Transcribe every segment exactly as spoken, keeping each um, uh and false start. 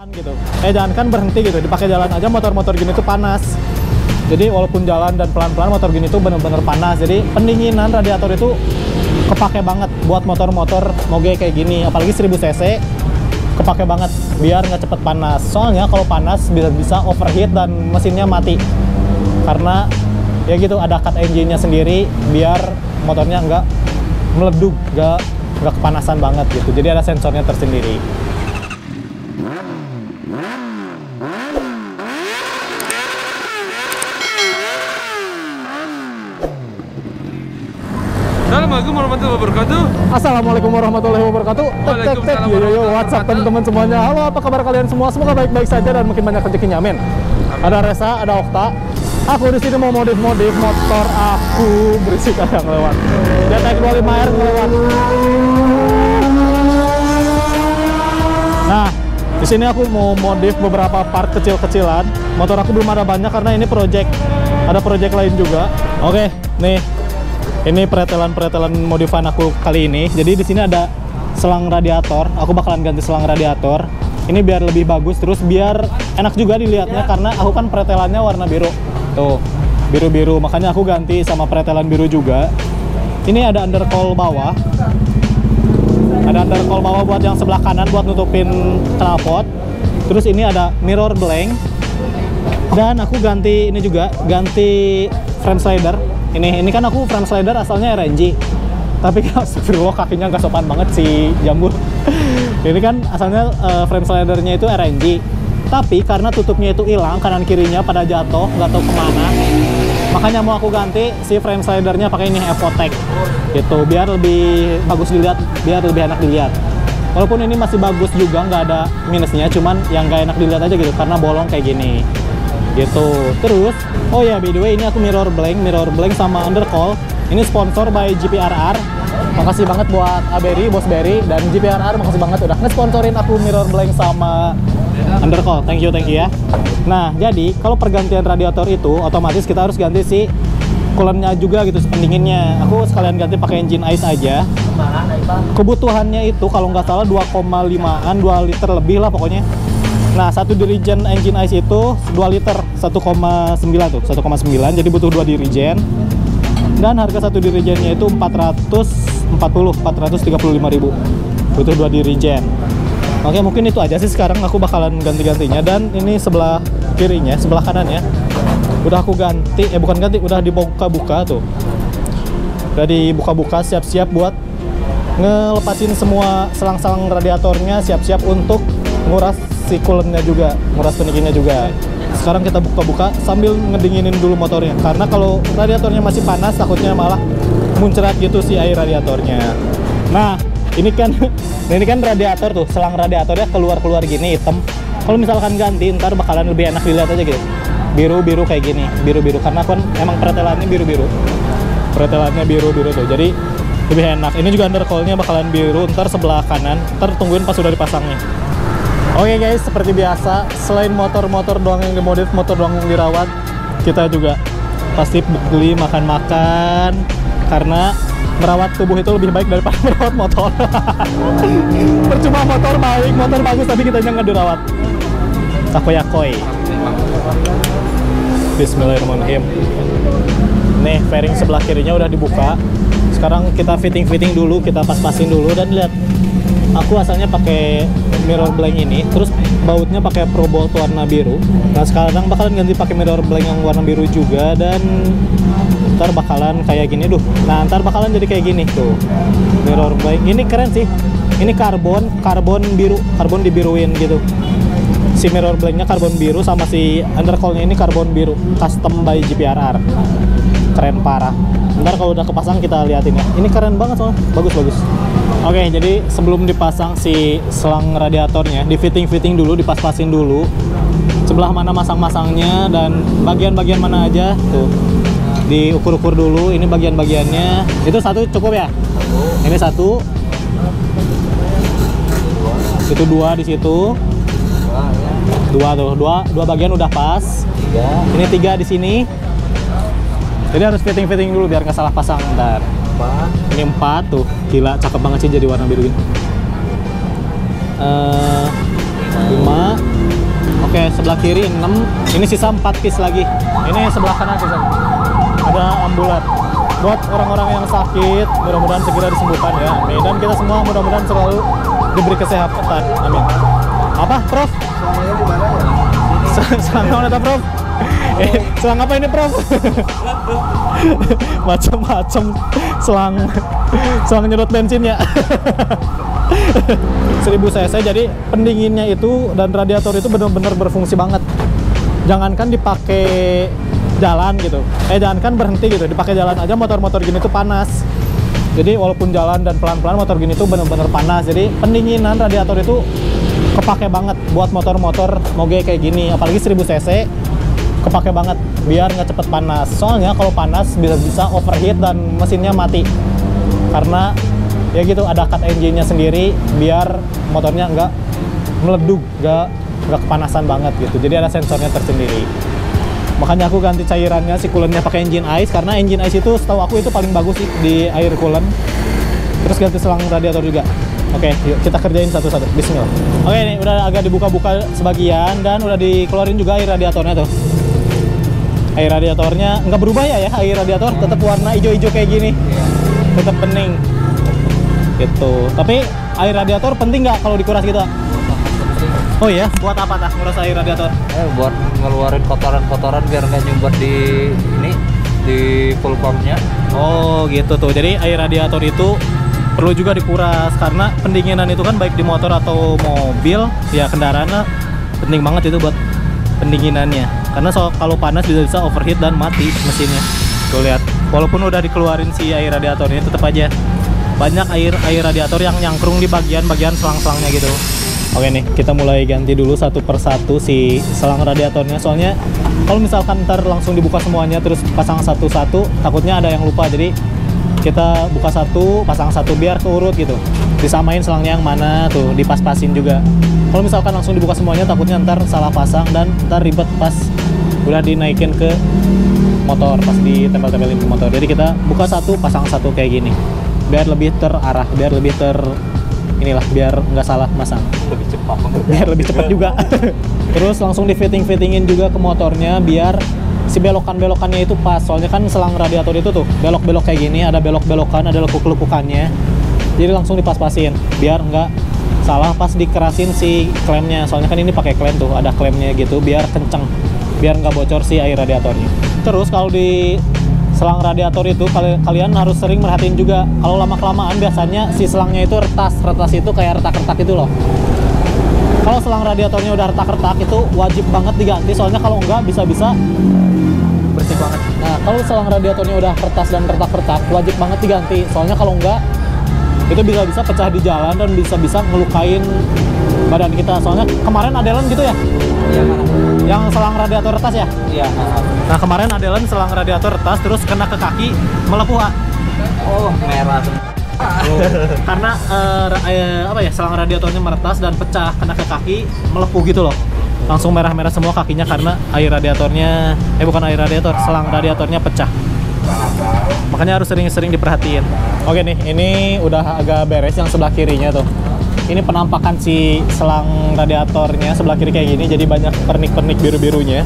Gitu. Eh jangan kan berhenti gitu, dipakai jalan aja motor-motor gini tuh panas. Jadi walaupun jalan dan pelan-pelan, motor gini tuh bener-bener panas. Jadi pendinginan radiator itu kepake banget buat motor-motor moge kayak gini, apalagi seribu cc kepake banget biar nggak cepet panas. Soalnya kalau panas bisa-bisa overheat dan mesinnya mati. Karena ya gitu ada cut engine-nya sendiri biar motornya nggak meleduk, nggak nggak kepanasan banget gitu. Jadi ada sensornya tersendiri. Assalamualaikum warahmatullahi wabarakatuh. Assalamualaikum warahmatullahi wabarakatuh. Waalaikumsalam warahmatullahi wabarakatuh. WhatsApp teman-teman semuanya. Halo, apa kabar kalian semua? Semoga baik-baik saja dan makin banyak rezekinya, amin. Ada Resa, ada Okta. Aku di sini mau modif-modif motor aku, berisik ada yang lewat. G T R dua puluh lima R lewat. Nah, di sini aku mau modif beberapa part kecil-kecilan. Motor aku belum ada banyak karena ini project. Ada project lain juga. Oke, nih. Ini peretelan-peretelan modifan aku kali ini. Jadi di sini ada selang radiator. Aku bakalan ganti selang radiator. Ini biar lebih bagus, terus biar enak juga dilihatnya karena aku kan peretelannya warna biru. Tuh, biru-biru. Makanya aku ganti sama peretelan biru juga. Ini ada undercowl bawah. Ada undercowl bawah buat yang sebelah kanan buat nutupin knalpot. Terus ini ada mirror blank. Dan aku ganti ini juga, ganti frame slider. Ini, ini kan aku frame slider asalnya R N G. Tapi astagfirullah kakinya nggak sopan banget si Jambul. Ini kan asalnya uh, frame slidernya itu R N G. Tapi karena tutupnya itu hilang, kanan kirinya pada jatuh, nggak tahu kemana. Makanya mau aku ganti si frame slidernya pakai ini EvoTek. Gitu, biar lebih bagus dilihat, biar lebih enak dilihat. Walaupun ini masih bagus juga, nggak ada minusnya. Cuman yang nggak enak dilihat aja gitu, karena bolong kayak gini. Gitu. Terus, oh ya by the way ini aku mirror blank, mirror blank sama undercowl. Ini sponsor by G P R R. Makasih banget buat Aberi, Bos Berry dan G P R R, makasih banget udah nge-sponsorin aku mirror blank sama undercowl. Thank you, thank you ya. Nah, jadi kalau pergantian radiator itu otomatis kita harus ganti si coolant-nya juga gitu, pendinginnya. Aku sekalian ganti pakai engine ice aja. Kebutuhannya itu kalau nggak salah dua koma lima an, dua liter lebih lah pokoknya. Nah, satu dirigen engine ice itu dua liter, satu koma sembilan tuh, satu koma sembilan, jadi butuh dua dirigen. Dan harga satu dirigennya itu empat ratus empat puluh, empat ratus tiga puluh lima ribu. Butuh dua dirigen. Oke, mungkin itu aja sih sekarang aku bakalan ganti-gantinya. Dan ini sebelah kirinya, sebelah kanannya udah aku ganti, eh bukan ganti, udah dibuka-buka tuh. Udah dibuka-buka, siap-siap buat ngelepasin semua selang-selang radiatornya, siap-siap untuk nguras si coolant-nya juga, nguras pendinginnya juga. Sekarang kita buka-buka sambil ngedinginin dulu motornya, karena kalau radiatornya masih panas takutnya malah muncrat gitu si air radiatornya. Nah ini kan ini kan radiator tuh, selang radiatornya keluar-keluar gini hitam. Kalau misalkan ganti ntar bakalan lebih enak dilihat aja gitu, biru-biru kayak gini, biru-biru karena kan emang peretelannya biru-biru, peretelannya biru-biru tuh, jadi lebih enak. Ini juga undercowl-nya bakalan biru, ntar sebelah kanan, ntar tungguin pas sudah dipasangnya. Oke okay guys, seperti biasa, selain motor-motor doang yang dimodif, motor doang yang dirawat, kita juga pasti beli makan-makan, karena merawat tubuh itu lebih baik daripada merawat motor. Percuma motor baik, motor bagus, tapi kita nggak dirawat. Takoyakoi. Bismillahirrahmanirrahim. Nih, fairing sebelah kirinya udah dibuka. Sekarang kita fitting-fitting dulu, kita pas-pasin dulu, dan lihat. Aku asalnya pakai mirror blank ini, terus bautnya pakai Pro Bolt warna biru. Nah sekarang bakalan ganti pakai mirror blank yang warna biru juga, dan ntar bakalan kayak gini duh. Nah ntar bakalan jadi kayak gini tuh mirror blank. Ini keren sih. Ini karbon, karbon biru, karbon dibiruin gitu. Si mirror blanknya karbon biru sama si undercollnya ini karbon biru. Custom by G P R R. Keren parah. Ntar kalau udah kepasang kita liatin ya. Ini keren banget soalnya. Bagus bagus. Oke, okay, jadi sebelum dipasang si selang radiatornya, di fitting-fitting dulu, dipas-pasin dulu sebelah mana masang-masangnya dan bagian-bagian mana aja tuh diukur-ukur dulu. Ini bagian-bagiannya itu satu cukup ya? Ini satu, itu dua di situ, dua tuh, dua dua bagian udah pas. Ini tiga di sini. Jadi harus fitting-fitting dulu biar nggak salah pasang ntar. Ini empat tuh, gila cakep banget sih jadi warna biru ini. Uh, lima. Oke, sebelah kiri enam. Ini sisa empat piece lagi. Ini sebelah kanan sisa. Ada ambulan. Buat orang-orang yang sakit, mudah-mudahan segera disembuhkan ya. Amin. Dan kita semua mudah-mudahan selalu diberi kesehatan. Amin. Apa, Prof? Selamanya di mana ya? Selang apa, Prof? Eh, selang apa ini, Prof? Macam-macam selang. Selang nyedot bensin ya. seribu cc, jadi pendinginnya itu dan radiator itu benar-benar berfungsi banget. Jangankan dipakai jalan gitu, eh jangankan berhenti gitu, dipakai jalan aja motor-motor gini tuh panas. Jadi walaupun jalan dan pelan-pelan, motor gini tuh benar-benar panas. Jadi pendinginan radiator itu kepake banget buat motor-motor moge kayak gini, apalagi seribu cc kepake banget biar nggak cepet panas. Soalnya kalau panas bisa-bisa overheat dan mesinnya mati. Karena ya gitu, ada cut engine-nya sendiri biar motornya nggak meleduk, nggak nggak kepanasan banget gitu. Jadi ada sensornya tersendiri. Makanya aku ganti cairannya, si coolant-nya pakai engine ice, karena engine ice itu setahu aku itu paling bagus sih di air coolant. Terus ganti selang radiator juga. Oke, yuk kita kerjain satu-satu. Bismillah. Oke, ini udah agak dibuka-buka sebagian dan udah dikeluarin juga air radiatornya tuh. Air radiatornya nggak berubah ya ya, air radiator tetap warna hijau-hijau kayak gini. Tetap bening. Gitu. Tapi air radiator penting nggak kalau dikuras gitu? Oh iya, buat apa tah nguras air radiator? Eh, buat ngeluarin kotoran-kotoran biar nggak nyumbat di ini di full pumpnya. Oh gitu tuh. Jadi air radiator itu perlu juga dikuras karena pendinginan itu kan baik di motor atau mobil ya, kendaraannya penting banget itu buat pendinginannya. Karena so kalau panas bisa-bisa overheat dan mati mesinnya. Tuh lihat, walaupun udah dikeluarin si air radiator ini, tetap aja banyak air air radiator yang nyangkrung di bagian-bagian selang-selangnya gitu. Oke nih, kita mulai ganti dulu satu persatu si selang radiatornya. Soalnya kalau misalkan ntar langsung dibuka semuanya terus pasang satu-satu, takutnya ada yang lupa. Jadi kita buka satu, pasang satu biar keurut gitu. Disamain selangnya yang mana tuh, dipas-pasin juga. Kalau misalkan langsung dibuka semuanya, takutnya ntar salah pasang dan ntar ribet pas udah dinaikin ke motor, pas ditempel-tempelin ke motor. Jadi kita buka satu, pasang satu kayak gini. Biar lebih terarah, biar lebih ter inilah, biar nggak salah masang, lebih cepat, biar lebih cepat juga. Terus langsung di fitting fittingin juga ke motornya biar si belokan belokannya itu pas. Soalnya kan selang radiator itu tuh belok belok kayak gini, ada belok belokan, ada lekuk lekukannya. Jadi langsung dipas pasin biar nggak salah pas dikerasin si klemnya. Soalnya kan ini pakai klem tuh, ada klemnya gitu biar kenceng, biar nggak bocor si air radiatornya. Terus kalau di selang radiator itu kalian harus sering merhatiin juga, kalau lama-kelamaan biasanya si selangnya itu retas. Retas itu kayak retak-retak itu loh. Kalau selang radiatornya udah retak-retak itu wajib banget diganti, soalnya kalau enggak bisa-bisa bersih banget. Nah, kalau selang radiatornya udah retas dan retak-retak wajib banget diganti, soalnya kalau enggak itu bisa-bisa pecah di jalan dan bisa-bisa ngelukain badan kita. Soalnya kemarin Adelan gitu ya? Iya, yang selang radiator retas ya? Iya. Nah kemarin Adelan selang radiator retas terus kena ke kaki, melepuh. Oh merah. Oh. Karena eh, apa ya, selang radiatornya meretas dan pecah, kena ke kaki, melepuh gitu loh. Langsung merah-merah semua kakinya karena air radiatornya, eh bukan air radiator, selang radiatornya pecah. Makanya harus sering-sering diperhatiin. Oke nih, ini udah agak beres yang sebelah kirinya tuh. Ini penampakan si selang radiatornya sebelah kiri kayak gini, jadi banyak pernik-pernik biru-birunya.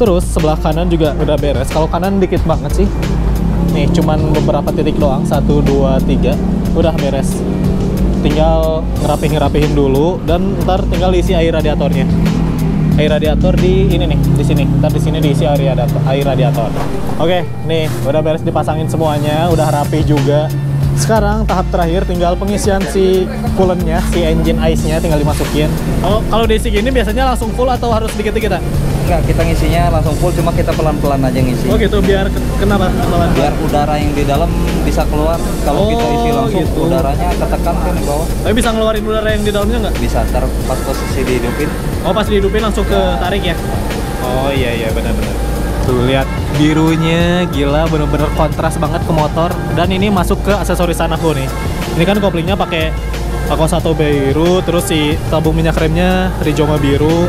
Terus sebelah kanan juga udah beres. Kalau kanan dikit banget sih. Nih cuman beberapa titik doang, satu, dua, tiga, udah beres. Tinggal ngerapih-ngerapihin dulu dan ntar tinggal diisi air radiatornya. Air radiator di ini nih, di sini. Ntar di sini diisi air radiator. Air radiator. Oke, nih udah beres dipasangin semuanya, udah rapi juga. Sekarang tahap terakhir tinggal pengisian si coolant-nya, si engine ice-nya tinggal dimasukin. Oh, kalau diisi gini biasanya langsung full atau harus dikit-dikit? Enggak, kita ngisinya langsung full, cuma kita pelan-pelan aja ngisi. Oh gitu, biar kenapa? Biar udara yang di dalam bisa keluar. Kalau oh, kita isi langsung gitu, udaranya ketekan kan di bawah. Tapi bisa ngeluarin udara yang di dalamnya nggak? Bisa, ntar pas posisi dihidupin. Oh, pas dihidupin langsung ya, ketarik ya? Oh iya, iya benar-benar. Tuh lihat birunya, gila bener-bener kontras banget ke motor. Dan ini masuk ke aksesoris anakku nih. Ini kan koplingnya pakai Akso biru, terus si tabung minyak remnya Rizoma biru.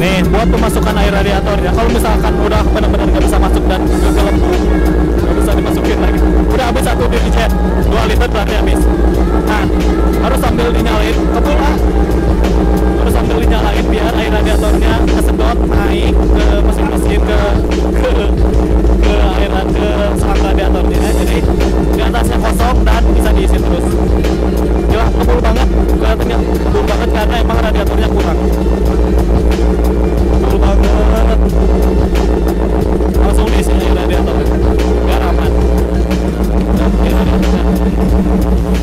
Nih buat pemasukan air radiatornya. Kalau misalkan udah bener-bener nggak bisa masuk dan nggak bisa dimasukin lagi. Udah habis satu dirjet, dua liter berarti habis. Nah, harus sambil dinyalain, betul lah. Harus sambil dinyalain biar air radiatornya kesedot naik ke mesin-mesin ke ke ke air ke selang radiatornya. Jadi di atasnya kosong dan bisa diisi terus. Jelas kebul banget, kelihatannya kebul banget karena emang radiatornya kurang. Kebul banget. Langsung diisi air radiator. Garaman.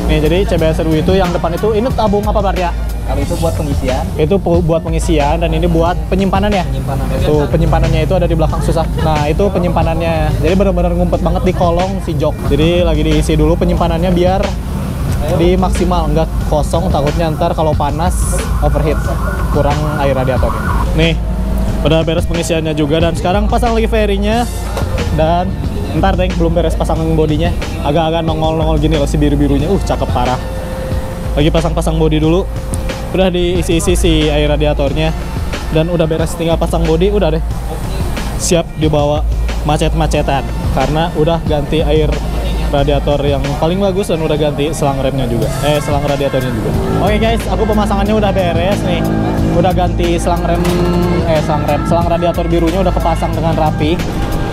Nih jadi C B R itu yang depan itu ini tabung apa Pak ya? Kalau itu buat pengisian. Itu buat pengisian dan ini buat penyimpanan ya. Penyimpanan. Tuh penyimpanannya itu ada di belakang susah. Nah itu penyimpanannya. Jadi benar-benar ngumpet banget di kolong si jok. Jadi lagi diisi dulu penyimpanannya biar di maksimal, enggak kosong takutnya ntar kalau panas overheat kurang air radiatornya. Nih udah beres pengisiannya juga dan sekarang pasang lagi fairingnya dan ntar deh belum beres pasangan bodinya agak-agak nongol-nongol gini loh si biru-birunya. Uh cakep parah. Lagi pasang-pasang bodi dulu. Udah diisi-isi si air radiatornya dan udah beres tinggal pasang bodi udah deh. Siap dibawa macet-macetan karena udah ganti air radiator yang paling bagus dan udah ganti selang remnya juga. Eh selang radiatornya juga. Oke guys, aku pemasangannya udah beres nih. Udah ganti selang rem eh selang rem, selang radiator birunya udah kepasang dengan rapi.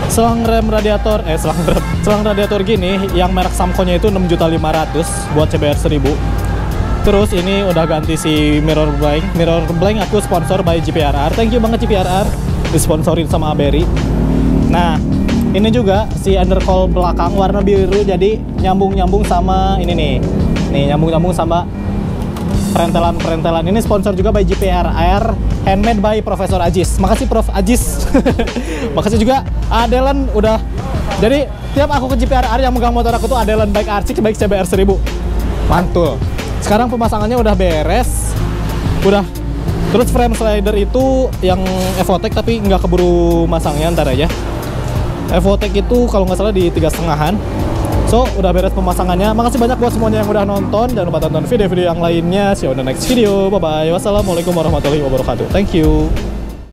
Selang rem radiator eh selang rem, selang radiator gini yang merek Samco-nya itu enam juta lima ratus ribu buat C B R seribu. Terus ini udah ganti si mirror blank. Mirror blank aku sponsor by G P R R. Thank you banget G P R R disponsorin sama Aberi. Nah, ini juga si undercowl belakang warna biru jadi nyambung-nyambung sama ini nih. Nih nyambung-nyambung sama perentelan-perentelan. Ini sponsor juga by G P R R, handmade by Profesor Ajis. Makasih Prof Ajis. Makasih juga Adelan udah. Jadi tiap aku ke G P R R yang megang motor aku tuh Adelan baik Arcik baik C B R seribu. Mantul. Sekarang pemasangannya udah beres, udah. Terus frame slider itu yang EvoTek tapi nggak keburu masangnya ntar aja. EvoTek itu kalau nggak salah di tiga setengahan. So udah beres pemasangannya. Makasih banyak buat semuanya yang udah nonton. Jangan lupa tonton video-video yang lainnya. See you on the next video. Bye bye. Wassalamualaikum warahmatullahi wabarakatuh. Thank you.